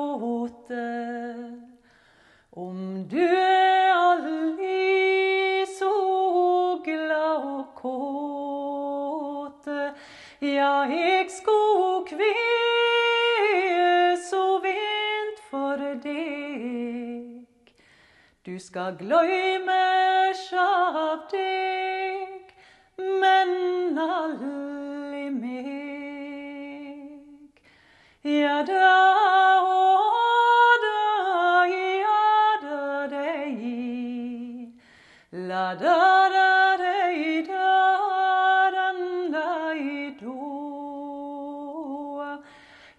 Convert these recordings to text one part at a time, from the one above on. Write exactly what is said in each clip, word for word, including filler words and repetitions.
gråte om du er aldri så glad og kåte. Ja, jeg skulle kve så vent for deg. Du skal gløyme av deg, men aldri meg. Ja da, og da, ja da, deg i, la da, da, deg i, da, dan, da, i, do.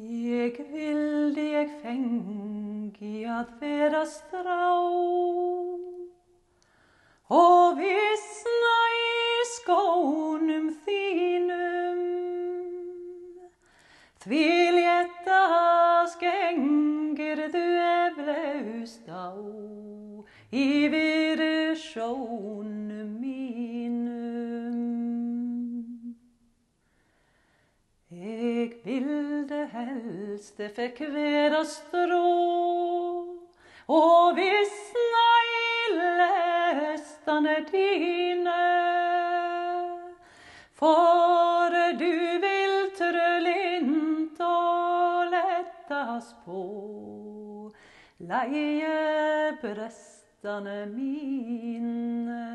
Jeg vildi jeg fengi at vera strá og visna í skónum þínum, því létta skengirðu eflaust á yfir sjónum mínum. Jeg vildi helst fekk vera strå og visna i lestane dine, for du vil trø lint og lettas på leie brestane mine.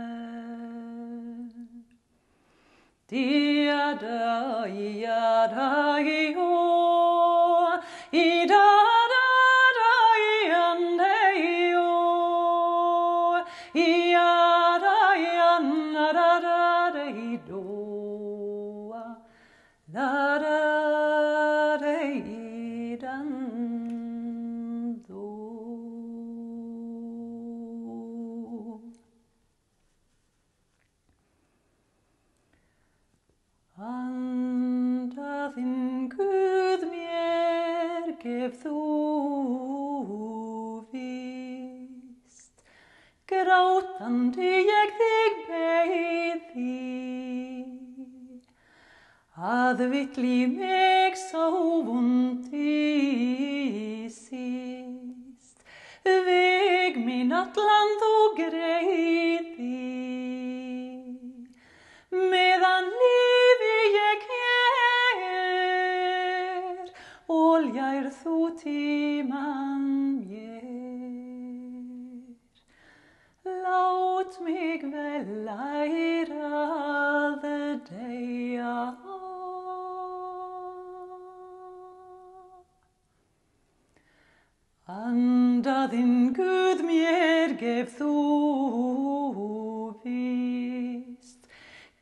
Dia da, ia da, io, i da da da, iande, io, ia da, iana da da da, idoa, da da da, idando. Anda þinn Guð mér gef þú víst, grátandi ég þig beiði, að vitli meg sá vond í síst, veg minn allan þú greiði, meðan oljar þú tíman mér. Lát mig vel læra þig deia. Anda þinn Guð mér gef þú víst,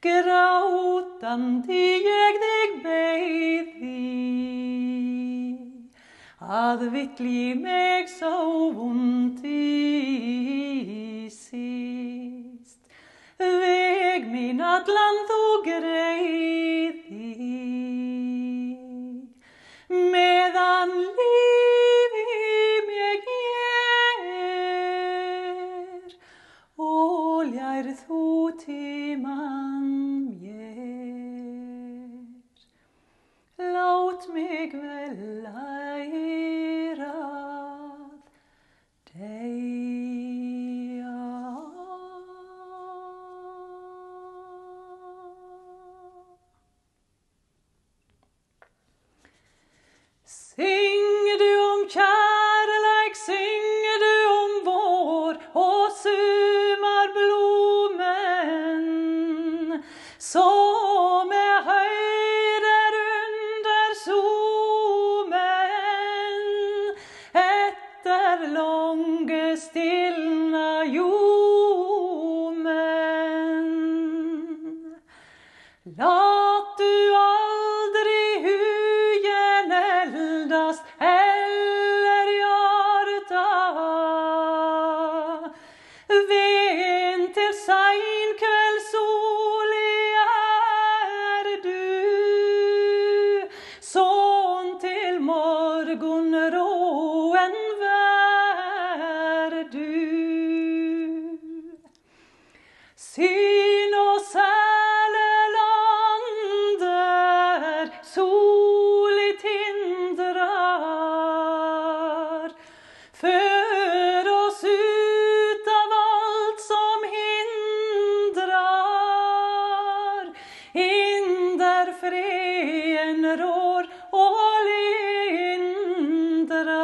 grátandi ég þig beiði, að vitli meg sá vond í síst, veg minn allan þú greiði, meðan líf í meg er, oljar þú tíman mér. Lát mig vel læra þig deia. Syng du om kärlek, syng du om vår och sumar blommen som är höjd still. Låt du aldrig hyen eldas eller hjärta. Ven till sein kvällssol är du, son till morgonråen vär du. Syn och sär freden rår och lindrar.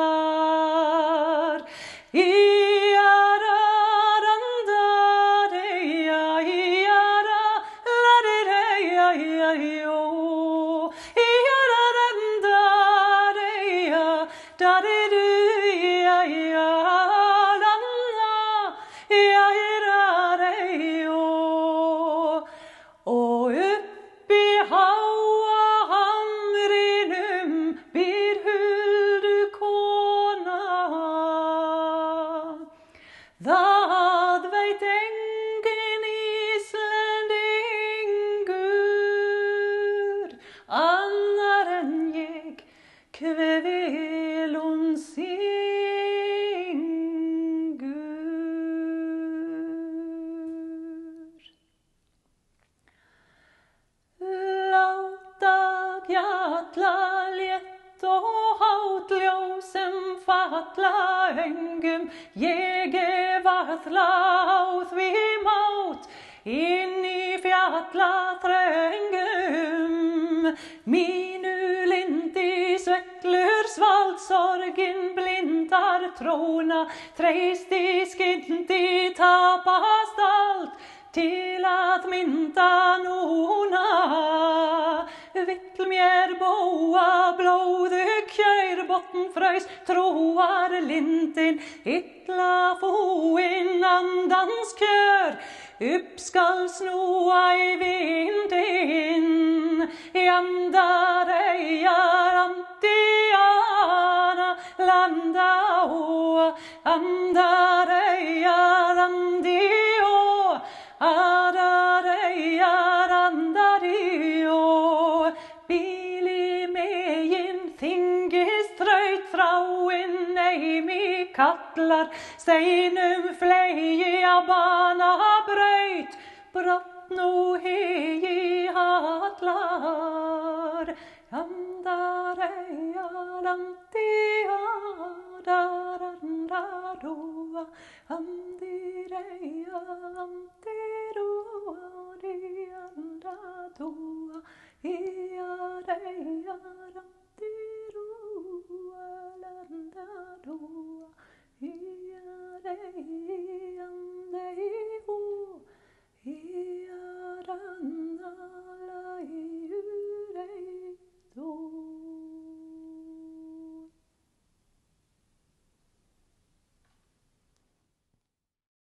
Vad vet ingen islänningur annar än jag kvelon syngur. Lauta bjatla lett och hautljósum fatla öngum jäger vatláð við mót inn í fjallatrængum. Mínu lindi sveklur svalt sorgin blindar tróna, treyst í skyndi tapast allt til að mynda núna. Vill mér bóa blóðu kjær botnfröys tróar lindin illa fóinn andans kjör upp skal snúa í vindin jandar eigar andiana landa ó andar eigar andió adar eigar andaríó. Kallar steinum flegi a bana bröjt, brott no hegi hatlar. Andar eigar andiadar andaroa, andir eigar andiroa, di andadoa, iar eigar andiroa.